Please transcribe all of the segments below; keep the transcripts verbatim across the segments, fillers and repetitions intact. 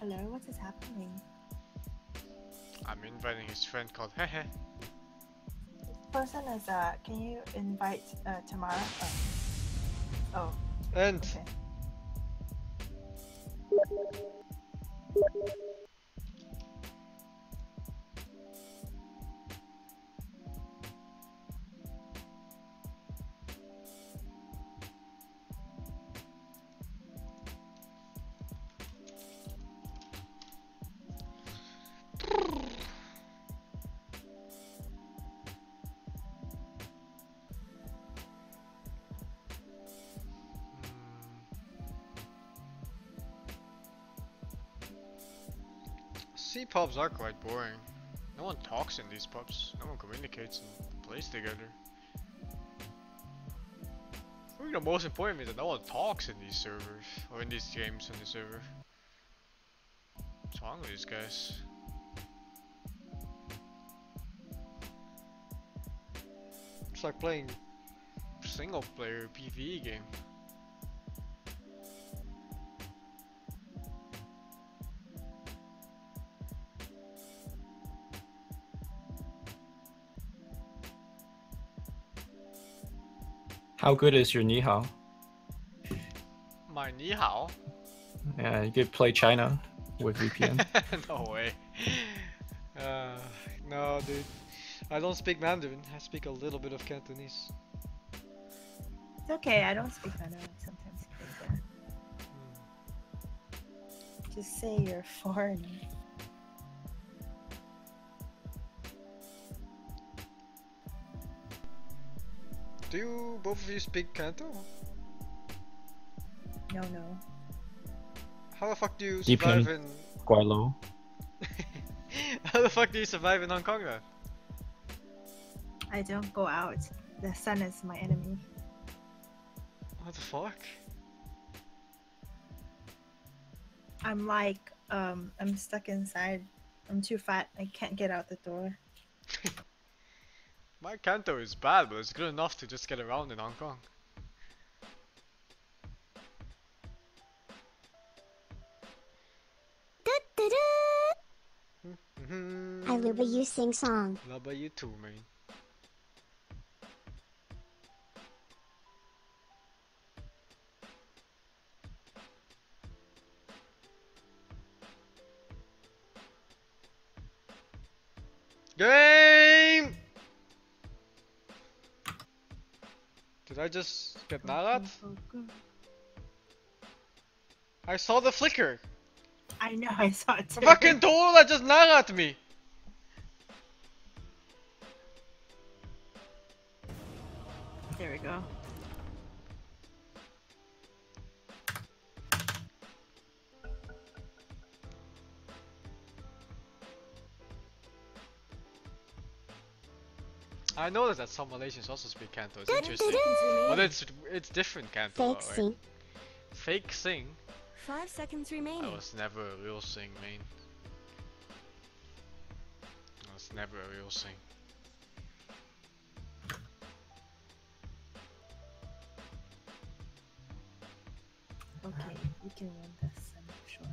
hello, what is happening? I'm inviting his friend called Hehe. This person is, uh, can you invite uh, Tamara? Oh. oh. And. Okay. Pubs are quite boring. No one talks in these pubs. No one communicates and plays together. I think the most important is that no one talks in these servers or in these games on the server. What's wrong with these guys? It's like playing single player P V E game. How good is your Nihao? My Nihao? Yeah, you could play China with V P N. No way. Uh, no, dude. I don't speak Mandarin. I speak a little bit of Cantonese. It's okay. I don't speak Mandarin. Sometimes I think that. Just say you're foreign. Do you, both of you speak Kanto? No, no. How the fuck do you survive Deepane, in... quite low. How the fuck do you survive in Hong Kong though? I don't go out. The sun is my enemy. What the fuck? I'm like, um, I'm stuck inside. I'm too fat. I can't get out the door. My Kanto is bad, but it's good enough to just get around in Hong Kong. I love you, Sing Song. Love you too, man. Game! Did I just get Narat? I saw the flicker! I know, I saw it too. Fucking tool that just Narat me! There we go. I noticed that some Malaysians also speak Kanto. It's interesting, but it's it's different Kanto. Fake sing. Right? Fake sing. Five seconds remaining. I was never a real sing, man. I was never a real sing. Okay, we can win this. I'm sure.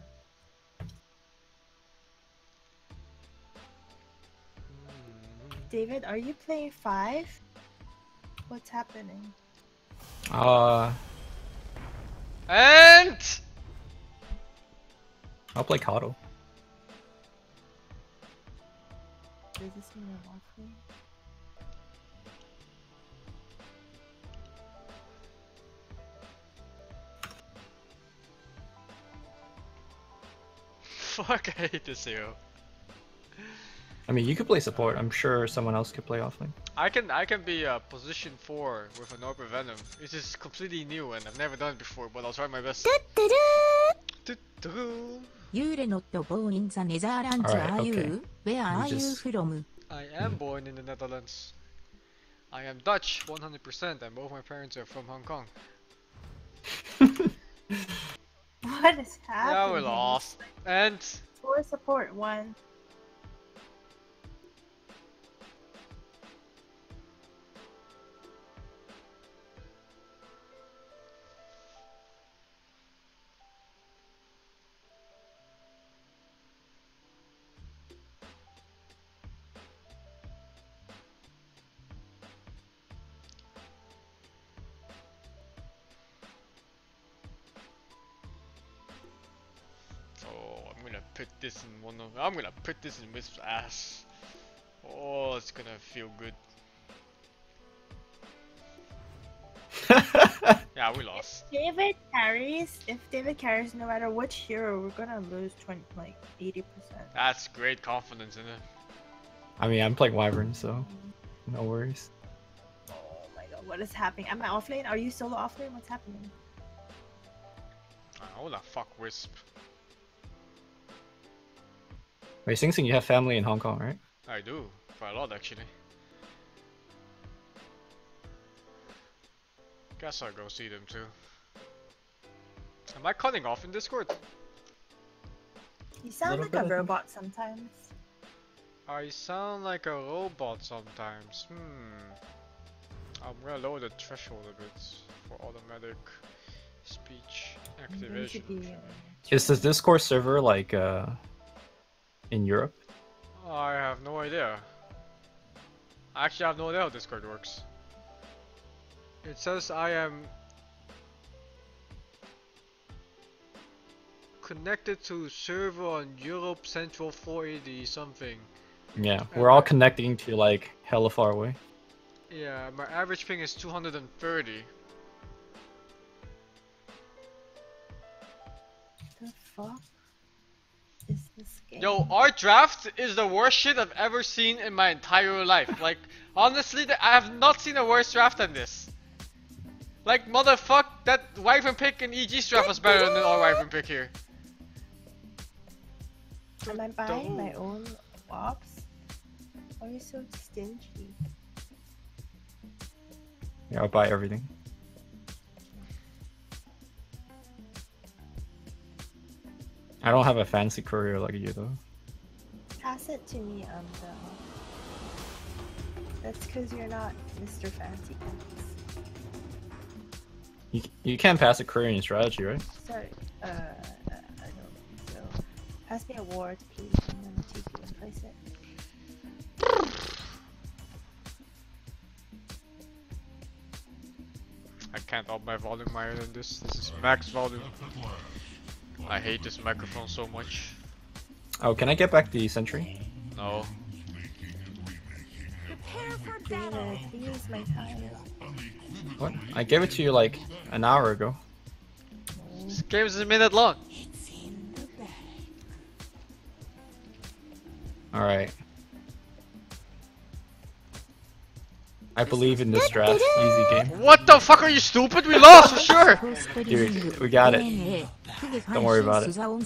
David, are you playing five? What's happening? Uh. And. I'll play Kanto. Does this mean you're walking? Fuck! I hate this hero. I mean, you could play support. I'm sure someone else could play offlane. I can, I can be uh, position four with an Orb of Venom. It is completely new and I've never done it before, but I'll try my best. You're not born in the Netherlands, are you? Where are you from? I am born in the Netherlands. I am Dutch, one hundred percent, and both my parents are from Hong Kong. What is happening? Yeah, we lost. And for support one. gonna put this in one of- I'm gonna put this in Wisp's ass. Oh, it's gonna feel good. Yeah, we lost. If David carries, if David carries no matter which hero, we're gonna lose twenty, like eighty percent. That's great confidence in it. I mean, I'm playing Wyvern, so no worries. Oh my god, what is happening? Am I offlane? Are you solo offlane? What's happening? Oh, the fuck, Wisp. Wait, Sing Sing, you have family in Hong Kong, right? I do, for a lot actually. Guess I'll go see them too. Am I cutting off in Discord? You sound like a robot sometimes. I sound like a robot sometimes. Hmm. I'm gonna lower the threshold a bit for automatic speech activation. Be... Is the Discord server like uh, in Europe? I have no idea. I actually have no idea how Discord works. It says I am connected to server on Europe Central four eighty something. Yeah, we're and all I... connecting to like hella far away. Yeah, my average ping is two hundred thirty. The fuck is this game? Yo, our draft is the worst shit I've ever seen in my entire life. Like, honestly, I have not seen a worse draft than this. Like, motherfuck, that Wyvern pick and E G's draft was better than our Wyvern pick here. Am I buying my own wops? Why are you so stingy? Yeah, I'll buy everything. I don't have a fancy courier like you, though. Pass it to me, um, though. That's because you're not Mister Fancy Pants. You, you can pass a courier in strategy, right? Sorry, uh, I don't think so. Pass me a ward, please, and then I'll take you and place it. I can't up my volume higher than this. This is max volume. I hate this microphone so much. Oh, can I get back the sentry? No. Prepare for battle! Please, my time. What? I gave it to you like an hour ago. This game is a minute long. It's in the bag. All right. I believe in this draft. Easy game. What the fuck, are you stupid? We lost for sure. Dude, we got it. Don't worry about it. Oh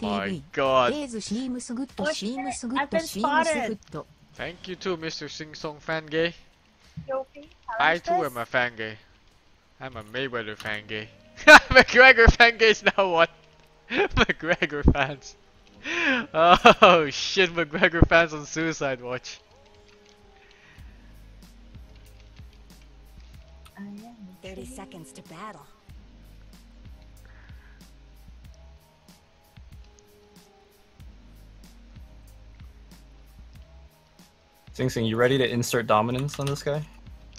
my god. I've been spotted. Thank you too, Mister Sing Song Fangay. I too am a Fangay. I'm a Mayweather Fangay. McGregor Fangays now what? McGregor fans. Oh shit, McGregor fans on suicide watch. I am thirty seconds to battle. Sing Sing, you ready to insert dominance on this guy?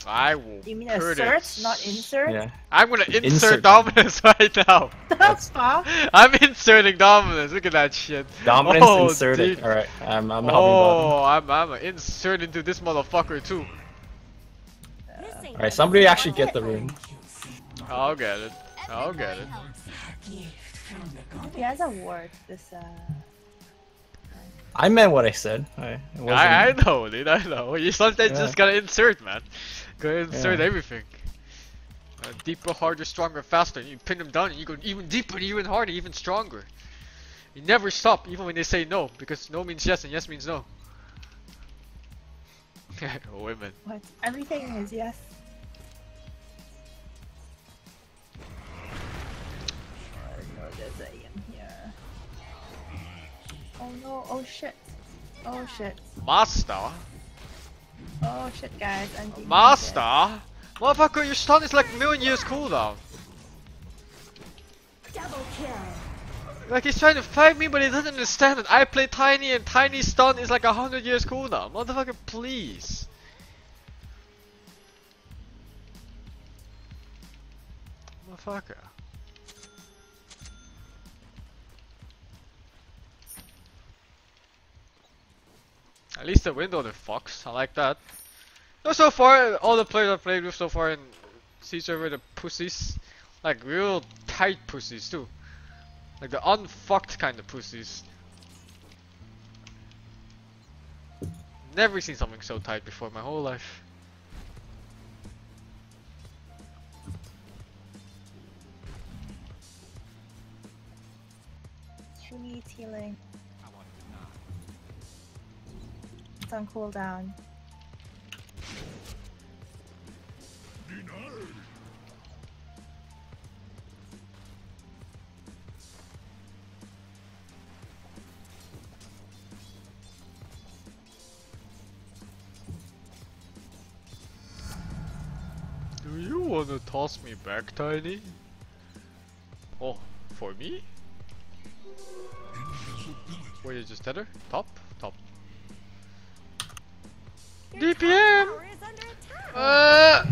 I will. You mean assert, not insert? Yeah. I'm gonna insert, insert dominance right now. That's far. I'm inserting dominance. Look at that shit. Dominance oh, inserted. Dude. All right. I'm. I'm helping. Oh, I'm. I'm insert into this motherfucker too. Uh, All right. Somebody actually get the room. I'll get it. I'll get it. He has a ward. This. Uh... I meant what I said. I, I, I know, dude, I know. You sometimes yeah. just gotta insert, man. Gotta insert yeah. everything. Uh, deeper, harder, stronger, faster. You pin them down and you go even deeper, even harder, even stronger. You never stop, even when they say no, because no means yes and yes means no. Women. What? Everything is yes. Oh no, oh shit. Oh shit. Master? Oh shit, guys, I'm deep. Master? Motherfucker, your stun is like million years cooldown. Double kill. Like, he's trying to fight me, but he doesn't understand that I play Tiny and Tiny stun is like a hundred years cooldown. Motherfucker, please. Motherfucker. At least the window the fox. I like that. No, so far all the players I've played with so far in Sea Server, the pussies, like real tight pussies too, like the unfucked kind of pussies. Never seen something so tight before in my whole life. Tree healing. It's on cooldown. Do you wanna toss me back, Tiny? Oh, for me? Where you just tether? Top? Top. Your D P M! Uh,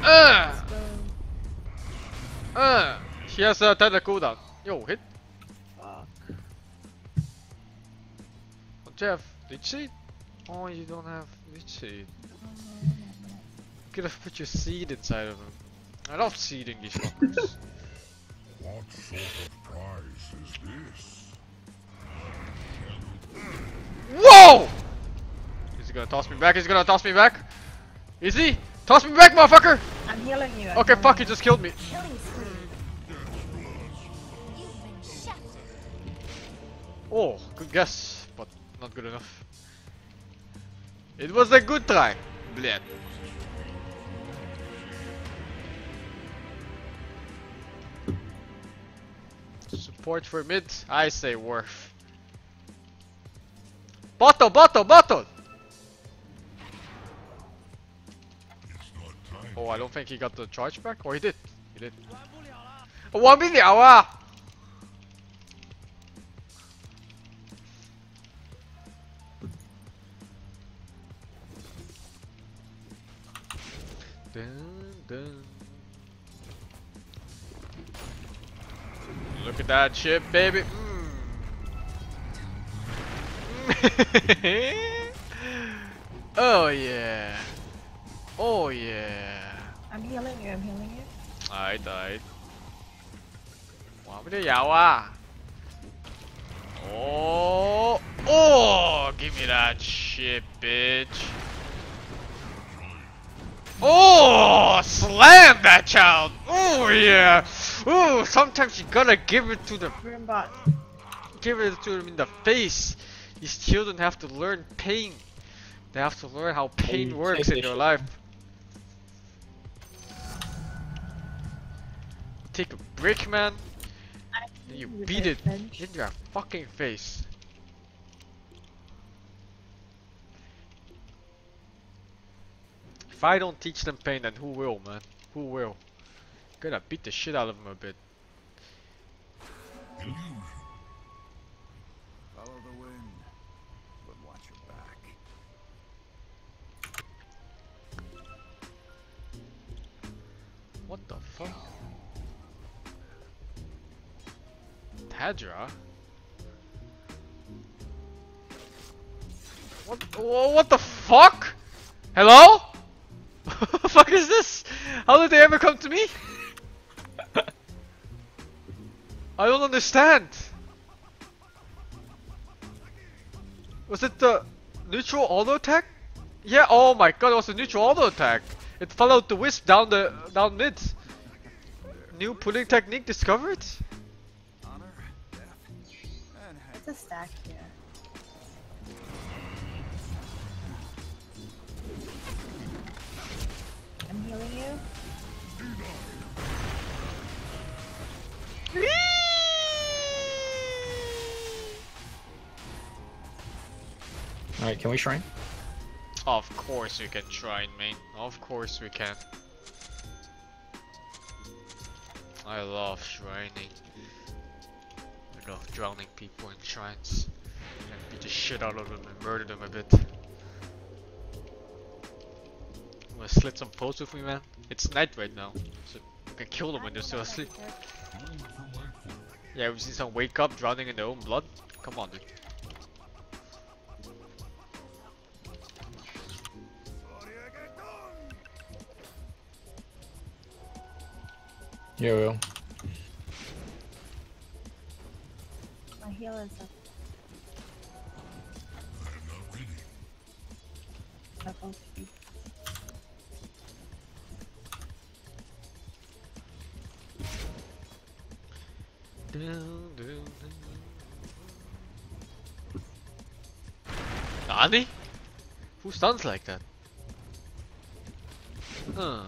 uh, uh, he has a tether cooldown. Yo, hit. Fuck. Oh, Jeff, did she? Oh, you don't have leech seed. You could have put your seed inside of him. I love seeding these fuckers. What sort of prize is this? Whoa! Is he gonna toss me back? Is he gonna toss me back? Is he? Toss me back, motherfucker! I'm healing you. I'm okay, healing fuck, you. He just killed me. Oh, good guess, but not good enough. It was a good try. Bleh. Support for mid, I say worth. Bottle, bottle, bottle! Oh, I don't think he got the charge back. Oh, he did. He did. one million. Dun, dun. Look at that shit, baby. Mm. Oh yeah. Oh yeah. I'm healing you, I'm healing you. Alright, alright. Oh, oh, give me that shit, bitch. Oh, slam that child. Oh yeah. Ooh, sometimes you gotta give it to the Grimbot. Give it to them in the face. These children have to learn pain. They have to learn how pain works in your life. Take a break, man. Then you beat it in your fucking face. If I don't teach them pain, then who will, man? Who will? Gonna beat the shit out of him a bit. Follow the wind, but watch your back. What the fuck? Tadra? What? Whoa, what the fuck? Hello? What the fuck is this? How did they ever come to me? I don't understand. Was it the neutral auto attack? Yeah. Oh my god, it was a neutral auto attack. It followed the Wisp down the down mid. New pulling technique discovered. It's a stack here. I'm healing you. Whee! All right, can we shrine? Of course you can shrine, mate. Of course we can. I love shrining. I love drowning people in shrines. And beat the shit out of them and murder them a bit. You wanna slit some posts with me, man? It's night right now, so you can kill them when they're still asleep. Yeah, we've seen some wake up drowning in their own blood. Come on, dude. Yeah, will. My heal is up. I'm not ready. Level three. Nani? Who stuns like that? Huh.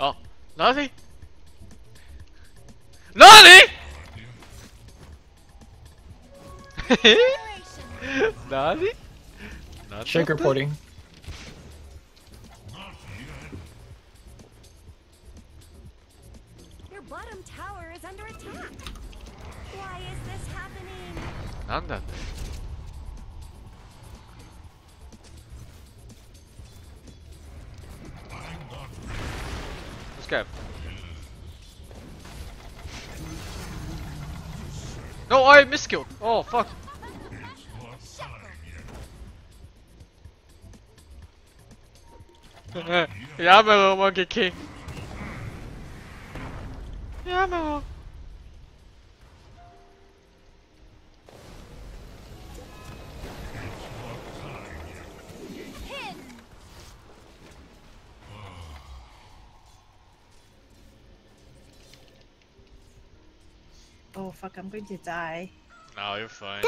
Oh, Nani? Nani? Nani? Not Shaker porting. Your bottom tower is under attack. Why is this happening? Nanda. Let's go. No, I miskilled. Oh fuck. Yamero, monkey king. Yamero. Oh fuck! I'm going to die. No, you're fine.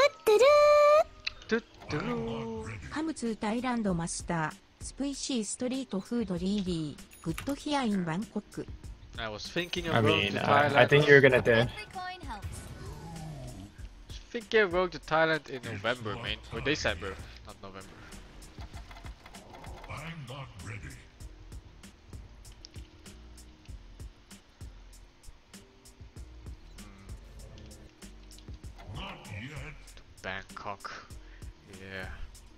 Spicy street food really good here in Bangkok. I was thinking of I mean, to Thailand. I think you're gonna die. Thinking of going to Thailand in November, man. Or December, not November. I'm not ready. Not yet. To Bangkok. Yeah,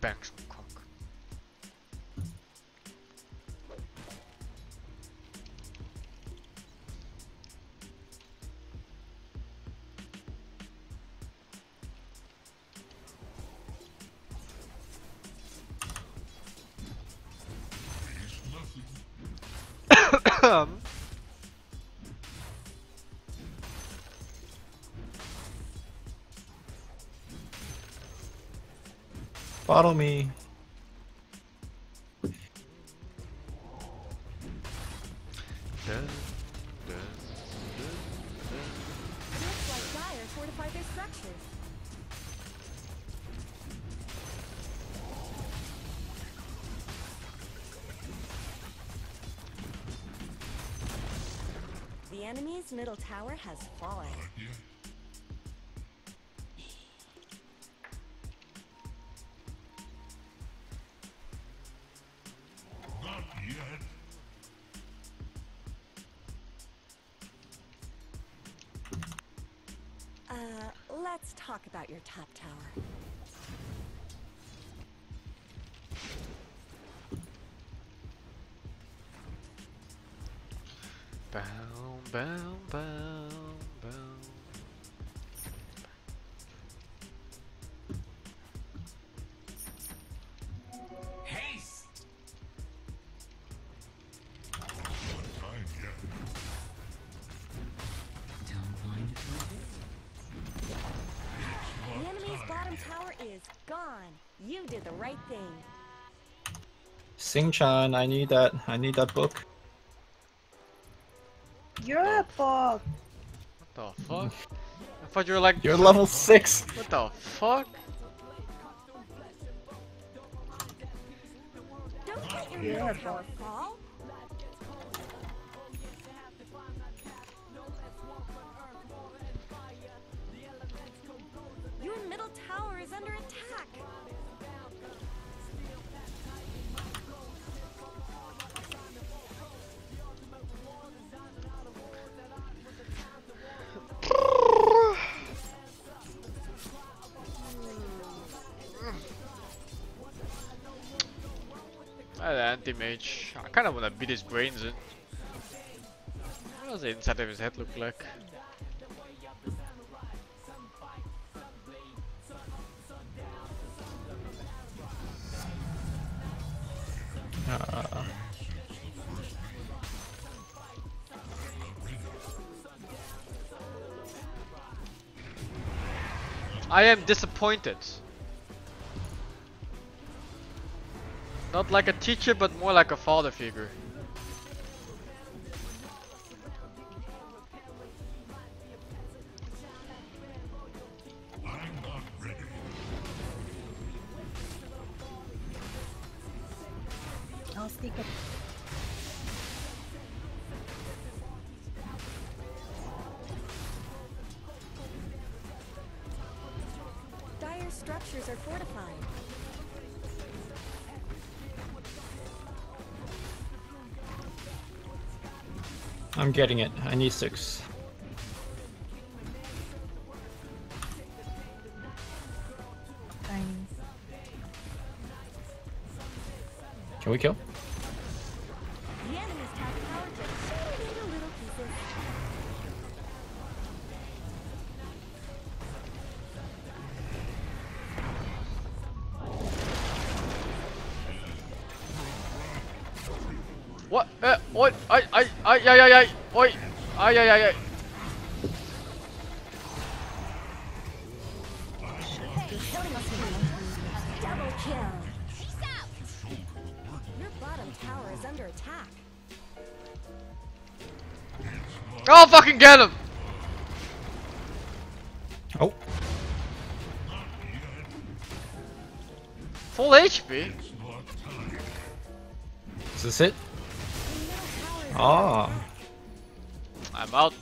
Bangkok. Um. Follow me. Dun, dun, dun, dun. Looks like Dire fortified their structures. Enemy's middle tower has fallen. Not yet. Uh, let's talk about your top tower. Bow, bow, bow. Haste. Don't mind it. The enemy's bottom tower is gone. You did the right thing. Singchan, I need that. I need that book. You're a bug. What the fuck? I thought you were like. You're level six. What the fuck? Don't let your middle tower fall. Your middle tower is under attack. Anti-mage. I kinda wanna beat his brains in. What does the inside of his head look like? I am disappointed. Not like a teacher, but more like a father figure. I'll speak up. Dire structures are fortified. I'm getting it. I need six. Can we kill? The enemy's top tower just need a little pieces. What? Uh, what? I, I, I, I, I, I, oi, I, I, I, I. I'll fucking get him! Oh. Full H P? Is this it? Ah. Oh. I'm out.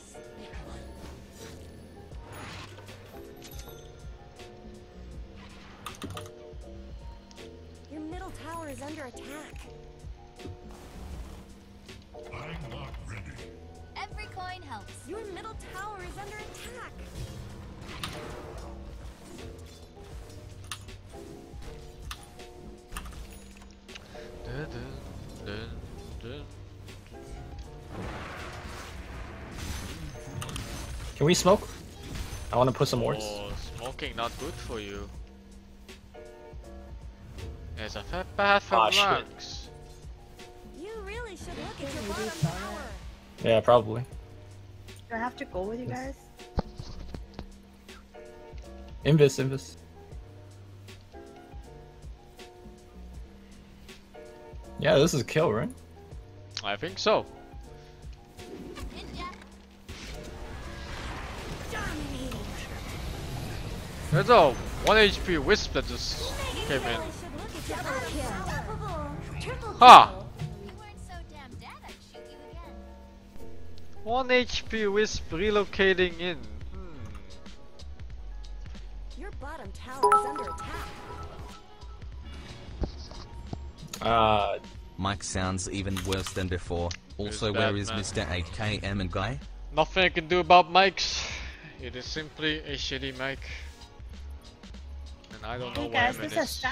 Your middle tower is under attack. I'm not ready. Every coin helps. Your middle tower is under attack. Dun, dun, dun, dun. Can we smoke? I want to put some wards. Oh, smoking not good for you. There's a fat path for marks. You really should look at your bottom tower. Yeah, probably. Do I have to go with you guys? Invis, Invis. Yeah, this is a kill, right? I think so. There's a one H P Wisp that just came in. Ha! Huh. one H P Wisp relocating in. Hmm. Your bottom tower is under attack. Uh, Mike sounds even worse than before. Also, where is Mister A K M and Guy? Nothing I can do about mics. It is simply a shitty mic. And I don't know why I'm in this.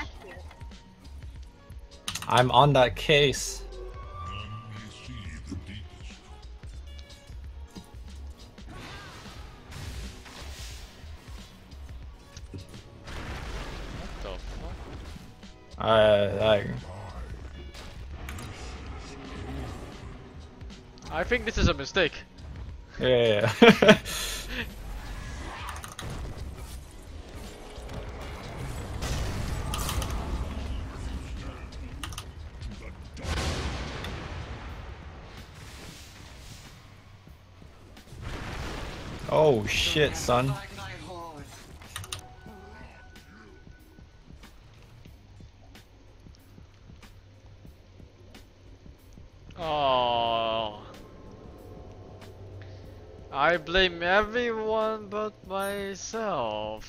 I'm on that case. Uh, I... I think this is a mistake. Yeah. yeah, yeah. Oh shit, son. Oh, I blame everyone but myself.